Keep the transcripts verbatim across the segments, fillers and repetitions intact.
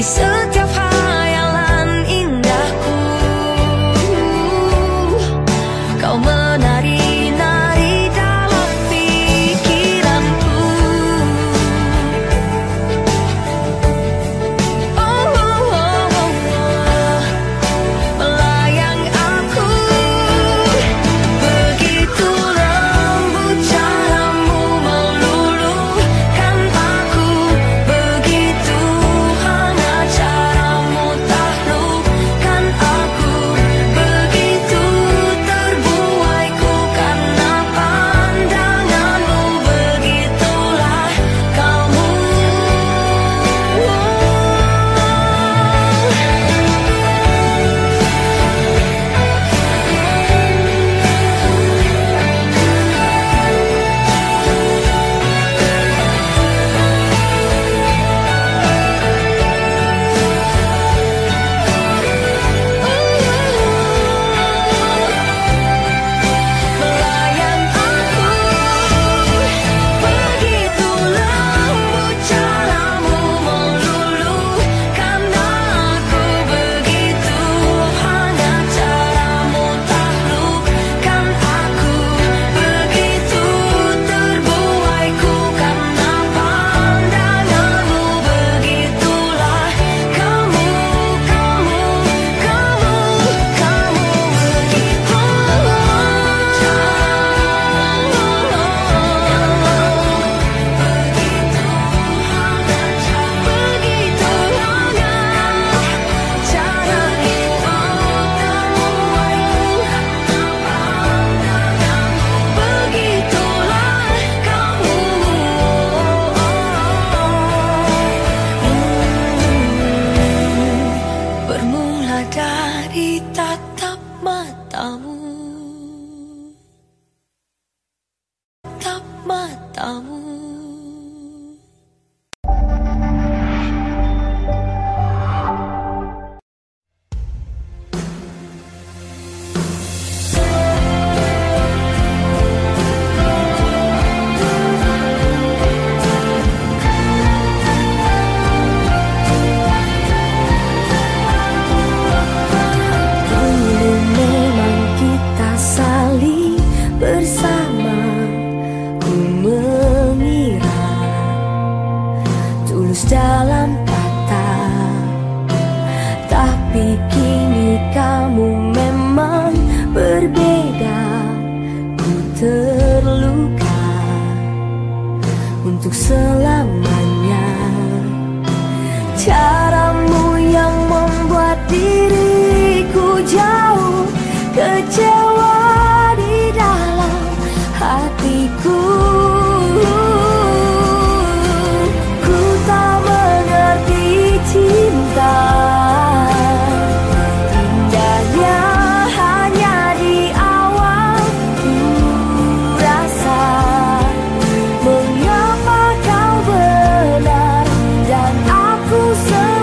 di setiap hayalan indahku. Kau menari-nari dalam pikiranku. Oh, oh, oh, oh, oh. Melayang aku. Begitu lembut caramu meluluhkan aku. Begitu hanya caramu taklukkan aku. Begitu terbuai ku karena pandanganmu. Begitulah kamu. Melayang aku. Begitu lembut caramu meluluhkan aku. Begitu hanya caramu taklukkan aku. Begitu terbuai ku karena pandanganmu. Begitulah kamu, kamu, kamu, kamu. Begitu begitu hanya cara, begitu hanya cara kita bertemu. Begitulah kamu. Bermula dari tatap matamu, tatap matamu. Dulu memang kita saling bersama. Ku mengira tulus dalam kata, tapi kini kamu memang berbeda. Ku terluka untuk selamanya. Caramu yang membuat diriku jauh, kecewa di dalam hatiku. Ku tak mengerti cinta, indahnya hanya di awal. Ku rasa mengapa kau benar dan aku salah.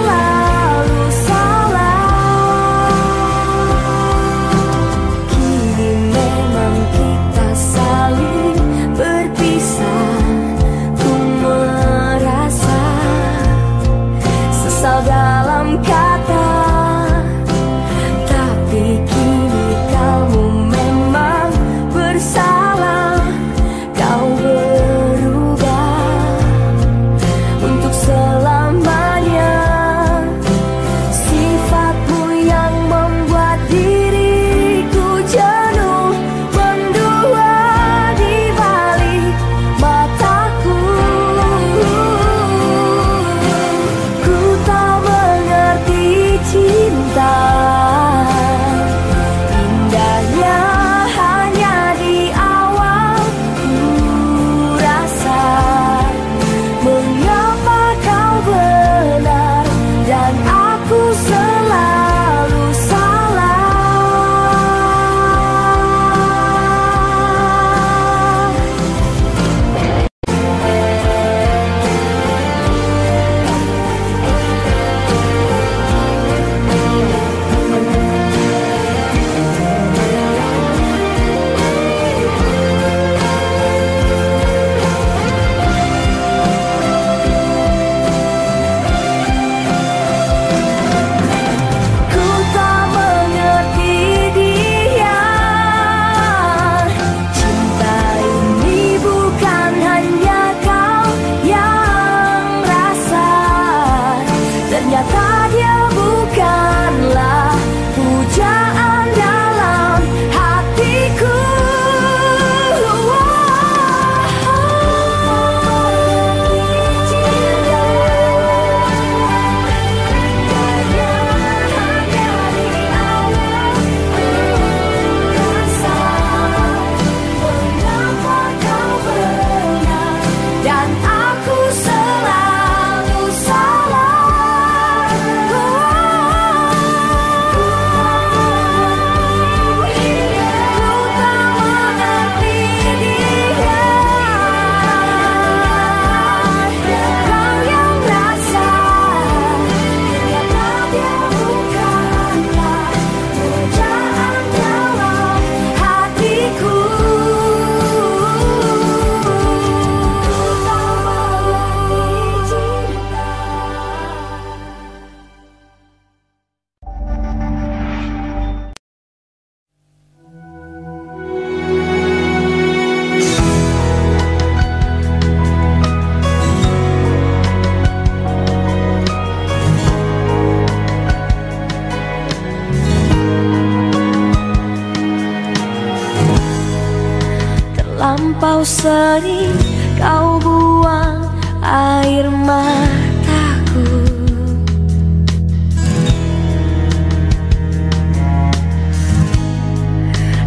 lampau sedih kau buang air mataku.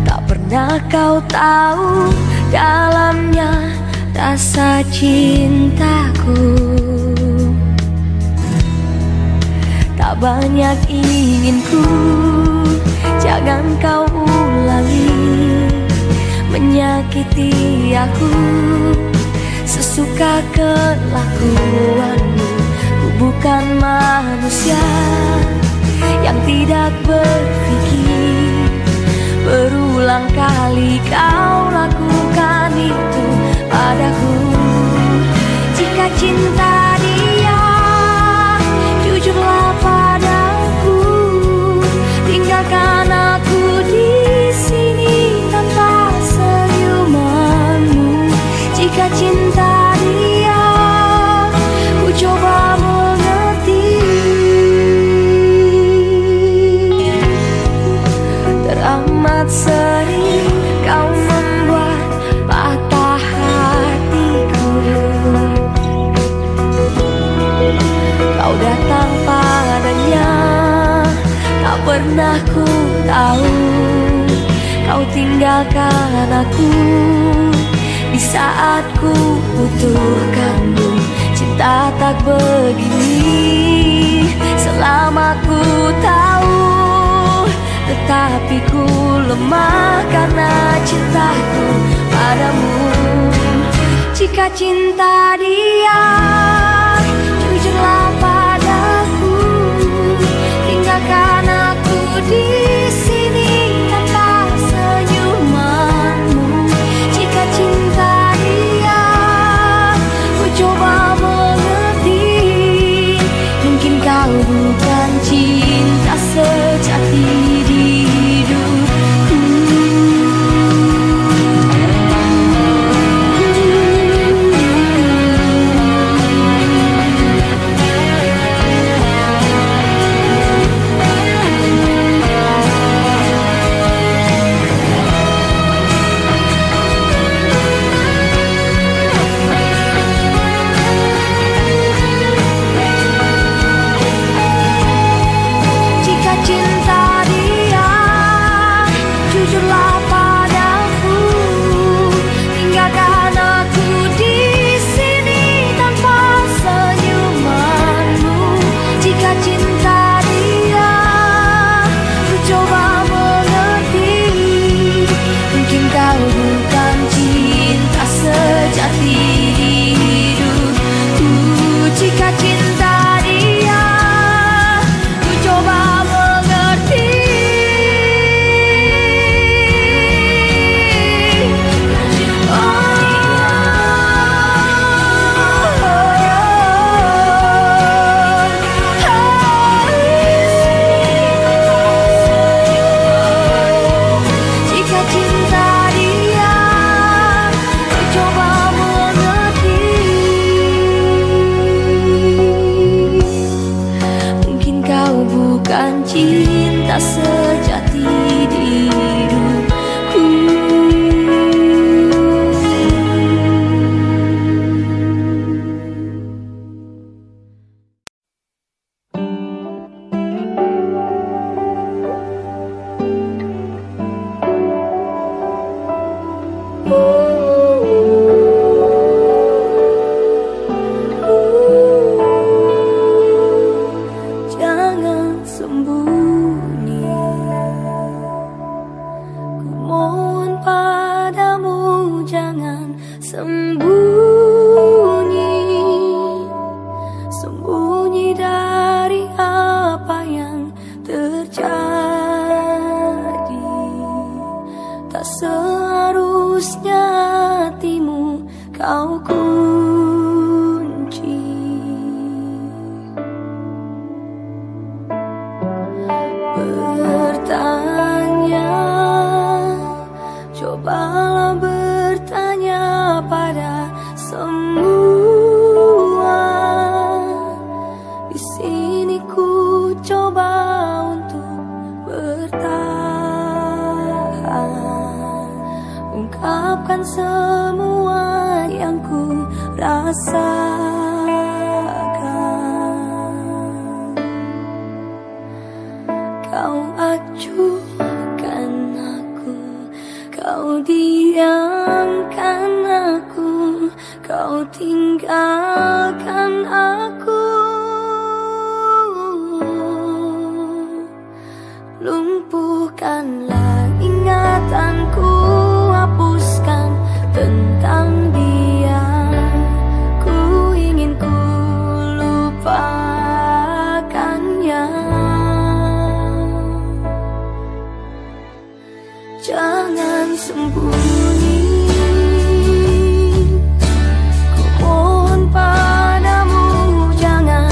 Tak pernah kau tahu dalamnya rasa cintaku. Tak banyak inginku, jangan kau ulangi menyakiti aku. Sesuka kelakuanmu, ku bukan manusia yang tidak berpikir. Berulang kali kau lakukan itu padaku. Jika cinta dia, jujurlah padaku, tinggalkan aku di sini tanpa senyumanmu. Jika cinta dia, ku coba mengerti. Teramat sering kau membuat patah hatiku. Kau datang padanya, tak pernah ku tahu. Kau tinggalkan aku di saat ku butuhkanmu. Cinta tak begini selama ku tahu. Tetapi ku lemah karena cintaku padamu. Jika cinta dia, jujurlah padaku, tinggalkan aku di sini tanpa senyumanmu. Jika cinta dia, ku coba mengerti. Mungkin kau bukan cinta sejati di hidupku. meluapkan semua yang ku rasakan. Kau acuhkan aku, kau diamkan aku, kau tinggalkan aku. Lumpuhkanlah ingatanku, hapuskan tentang dia. Ku ingin ku lupakannya. Jangan sembunyi, ku mohon padamu, jangan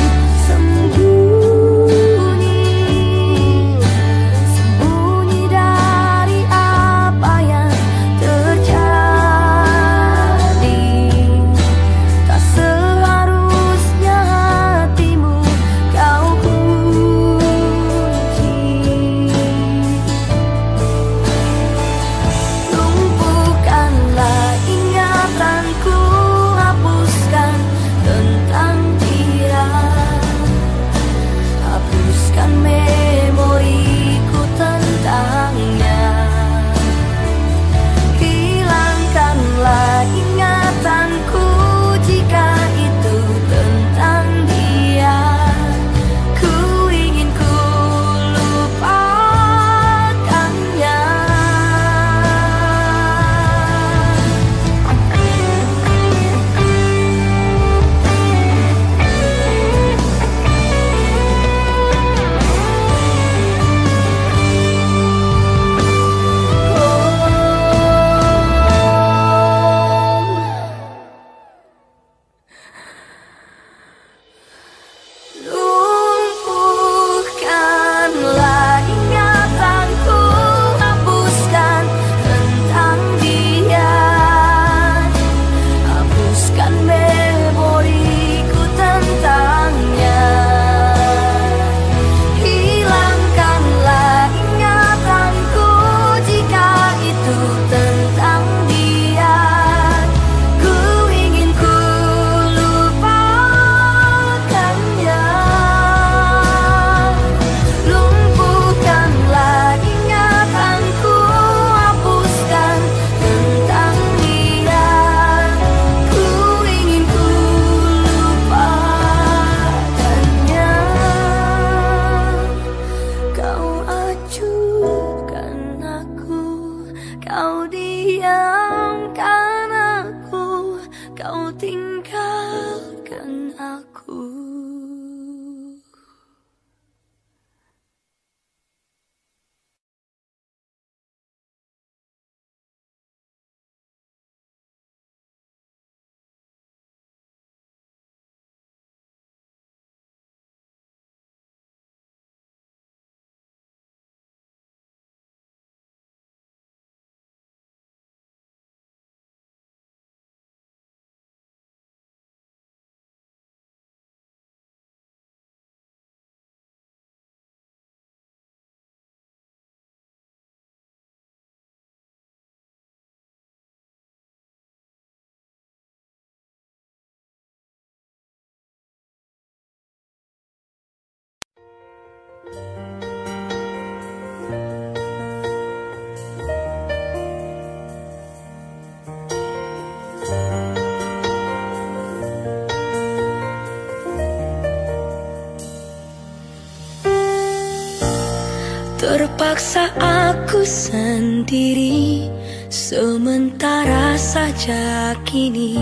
terpaksa aku sendiri, sementara saja kini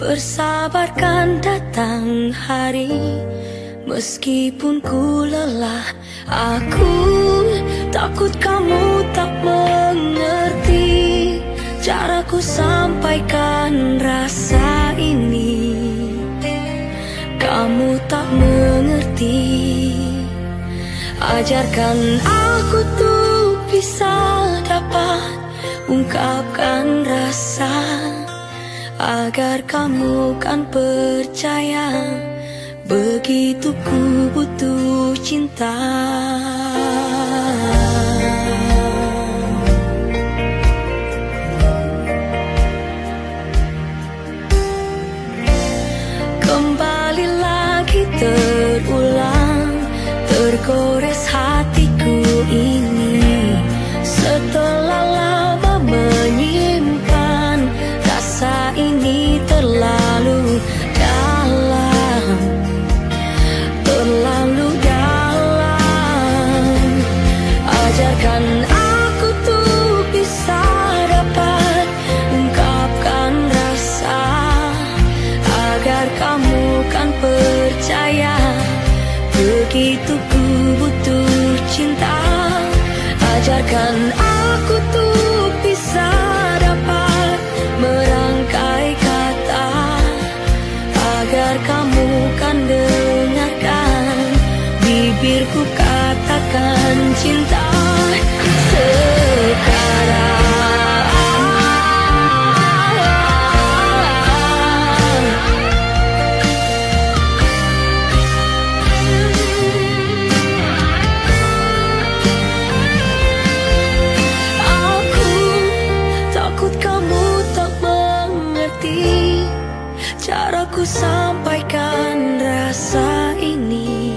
bersabarkan datang hari. Meskipun ku lelah, aku takut kamu tak mengerti caraku sampaikan rasa ini. Kamu tak mengerti, ajarkan aku tuh bisa dapat ungkapkan rasa, agar kamu kan percaya begitu ku butuh cinta. aku sampaikan rasa ini,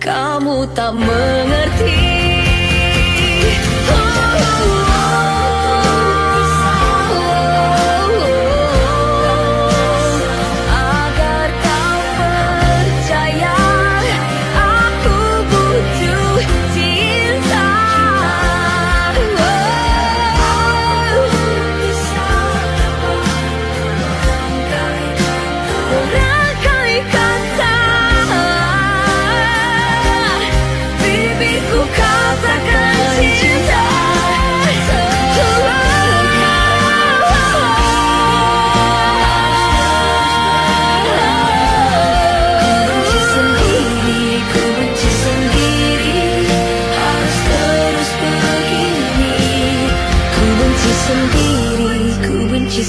kamu tak mengerti.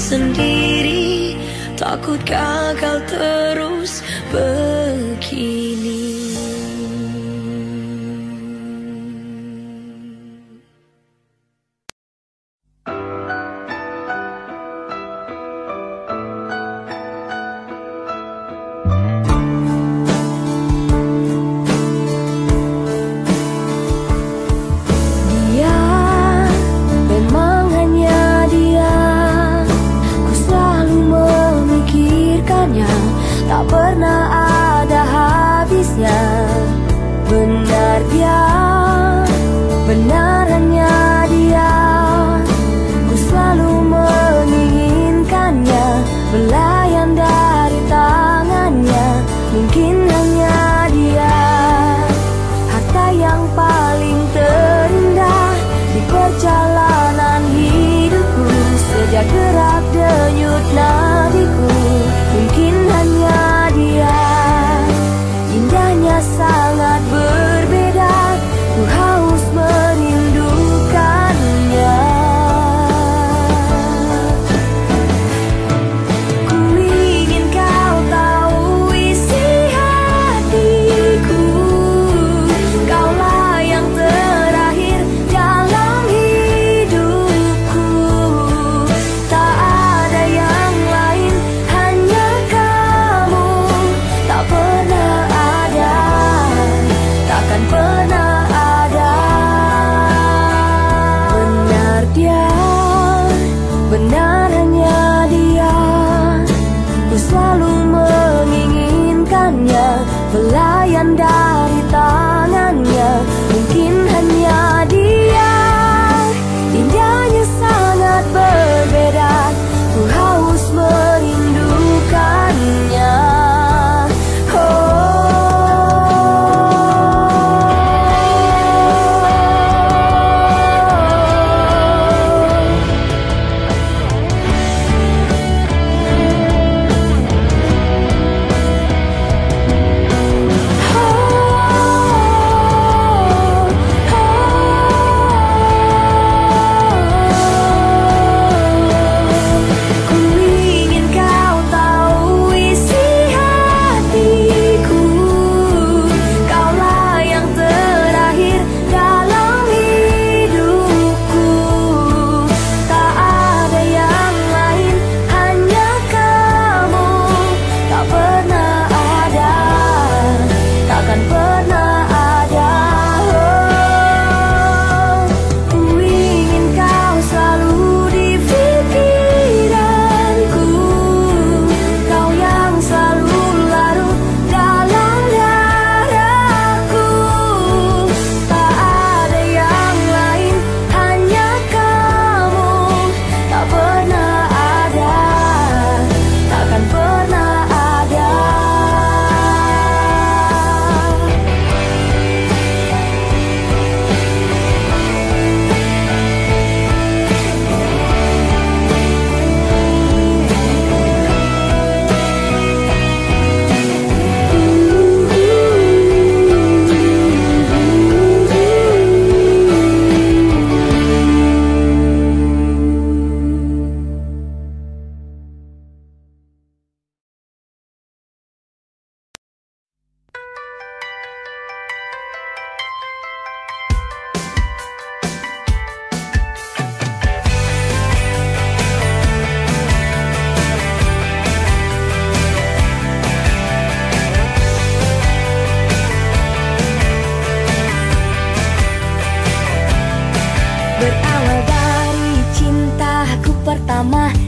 Sendiri takut gagal terus begini.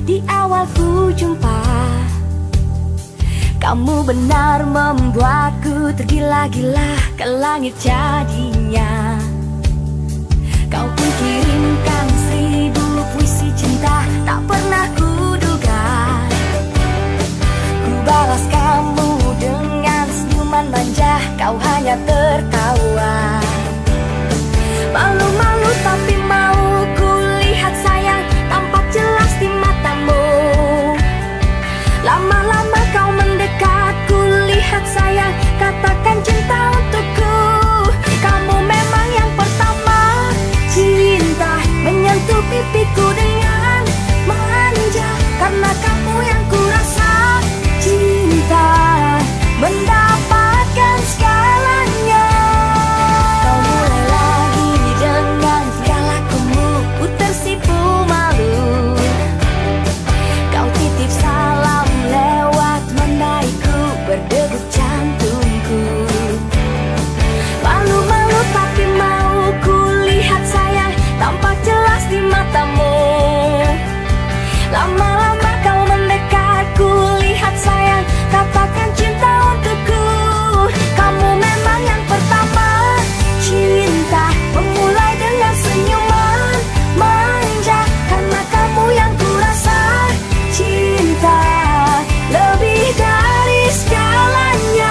di awal ku jumpa. Kamu benar membuatku tergila-gila ke langit jadinya. Kau pun kirimkan seribu puisi cinta, tak pernah kuduga. Ku balas kamu dengan senyuman manja, kau hanya tertawa. Malu-malu tapi mau ku lihat sayang, tampak jelas di matamu. Lama-lama kau mendekat, ku lihat sayang, katakan cinta untukku. Kamu memang yang pertama, cinta menyentuh pipiku dengan manja, karena kamu yang ku rasa, cinta mendapatkan segalanya. Lama-lama kau mendekat, ku lihat sayang, katakan cinta untukku. Kamu memang yang pertama, cinta memulai dengan senyuman manja, karena kamu yang ku rasa, cinta lebih dari segalanya.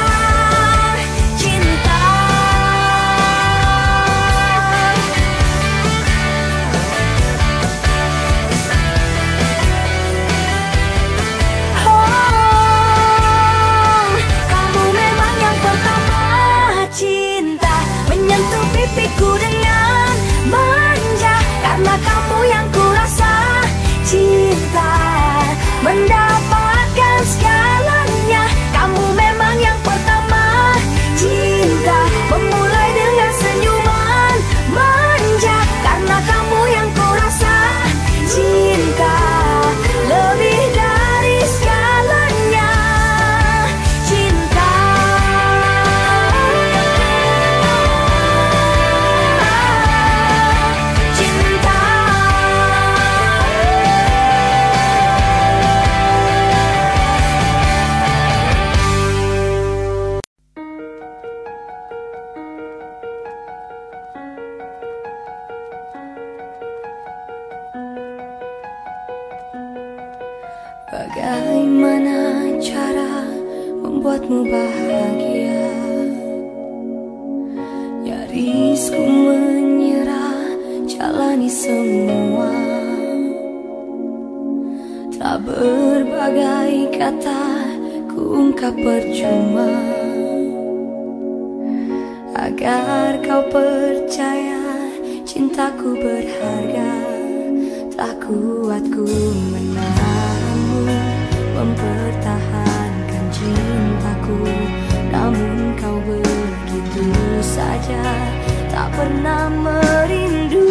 Pipiku dengan manja, karena kamu yang ku rasa, cinta mendapatkan segalanya. Kamu memang yang pertama, cinta memulai dengan senyuman manja, karena kamu yang ku rasa, cinta lebih dari segalanya. Bagaimana cara membuatmu bahagia? Nyaris ku menyerah jalani semua. Tak berbagai kata ku ungkap percuma, agar kau percaya cintaku berharga. Tak kuat ku menahanmu, mempertahankan cintaku, namun kau begitu saja tak pernah merindu.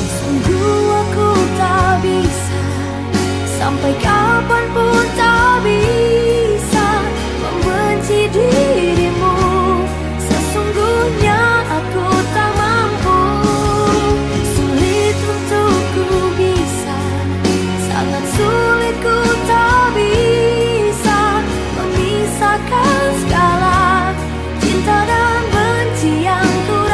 Sungguh aku tak bisa, sampai kapanpun tak bisa membenci dirimu. Sesungguhnya aku tak mampu, sulit untukku bisa, sangat sulit ku tak bisa memisahkan segala cinta dan benci yang ku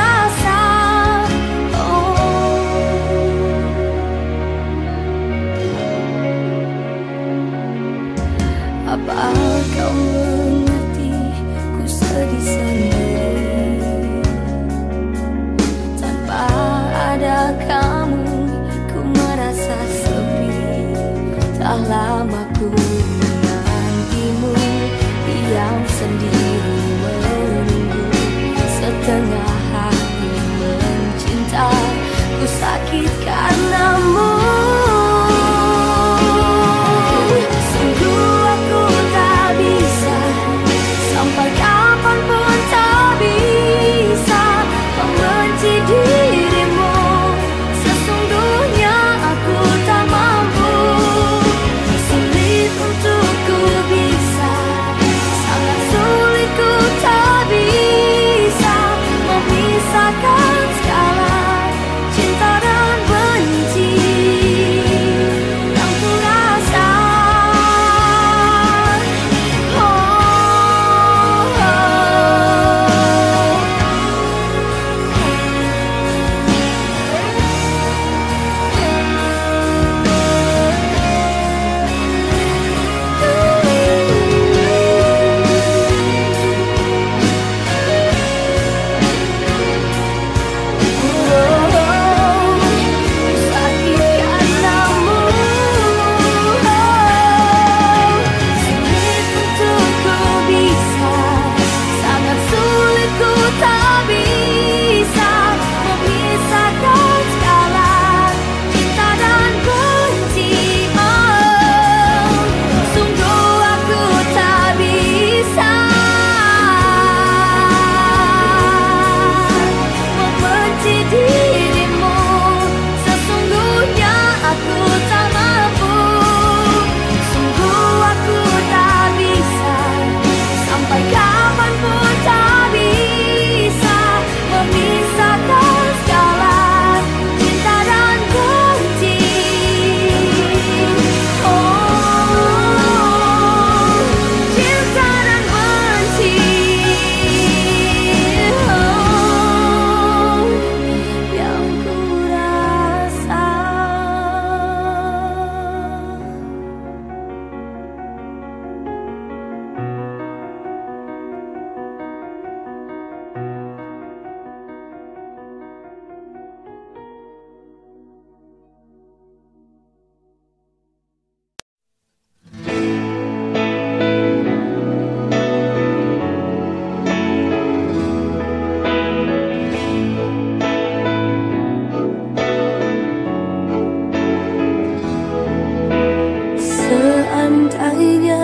artinya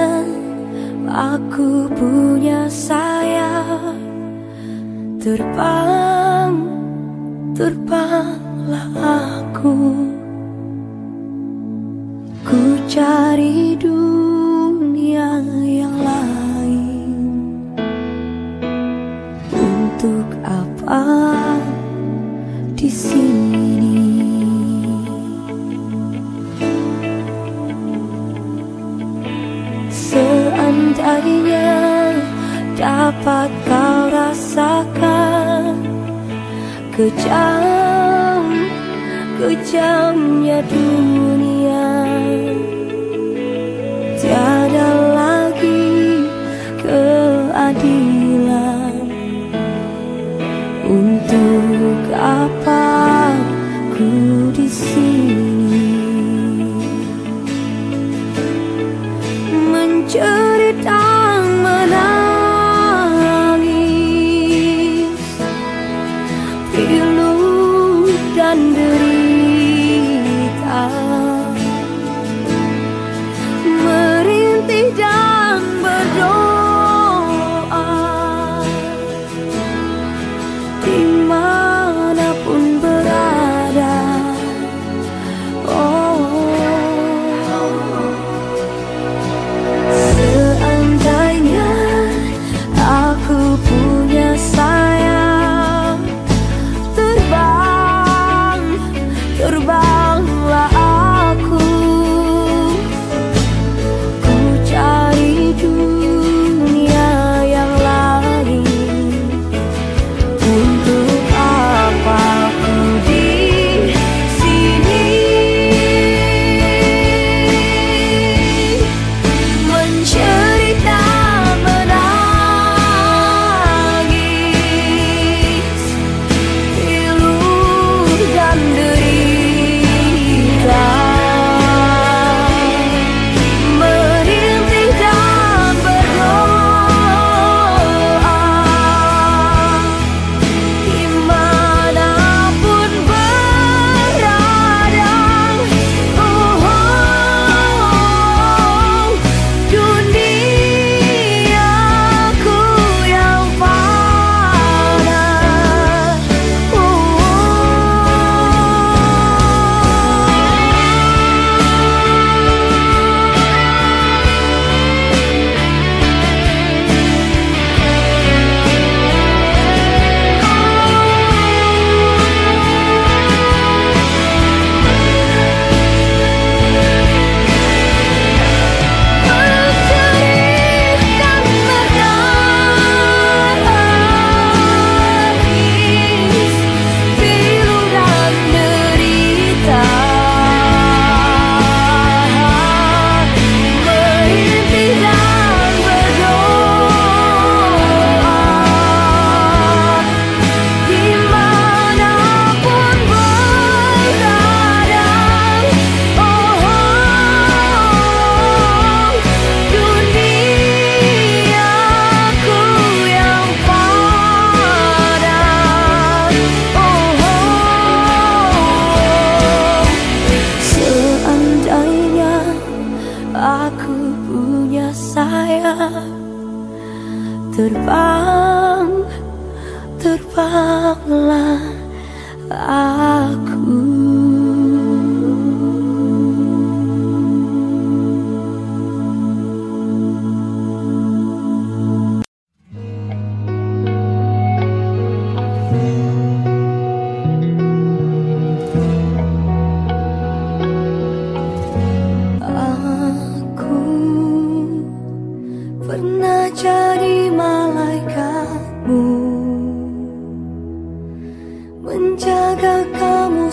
aku punya sayap terbang, terbanglah aku. Ku cari dunia yang lain, untuk apa di sini? Seandainya dapat kau rasakan kejam, kejamnya dunia. Tiada lagi keadilan, untuk apa ku di sini menjerit dan menangis, pilu dan derita, merintih dan berdoa, dimanapun berada. Oh, seandainya aku punya sayap terbang, terbanglah aku. Ku cari dunia yang lain, untuk apa ku di sini mencerita menangis, pilu dan derita, merintih dan berdoa, dimanapun berada. Oh, duniaku yang panas. Menceritakan menangis, pilu dan derita, merintih dan berdoa, dimanapun berada. Oh, duniaku yang padat. Oh, seandainya aku punya sayap terbang, terbanglah aku. Aku pernah jadi malaikatmu, menjaga kamu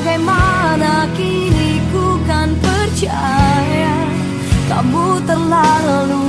Bagaimana kini ku kan percaya kamu terlalu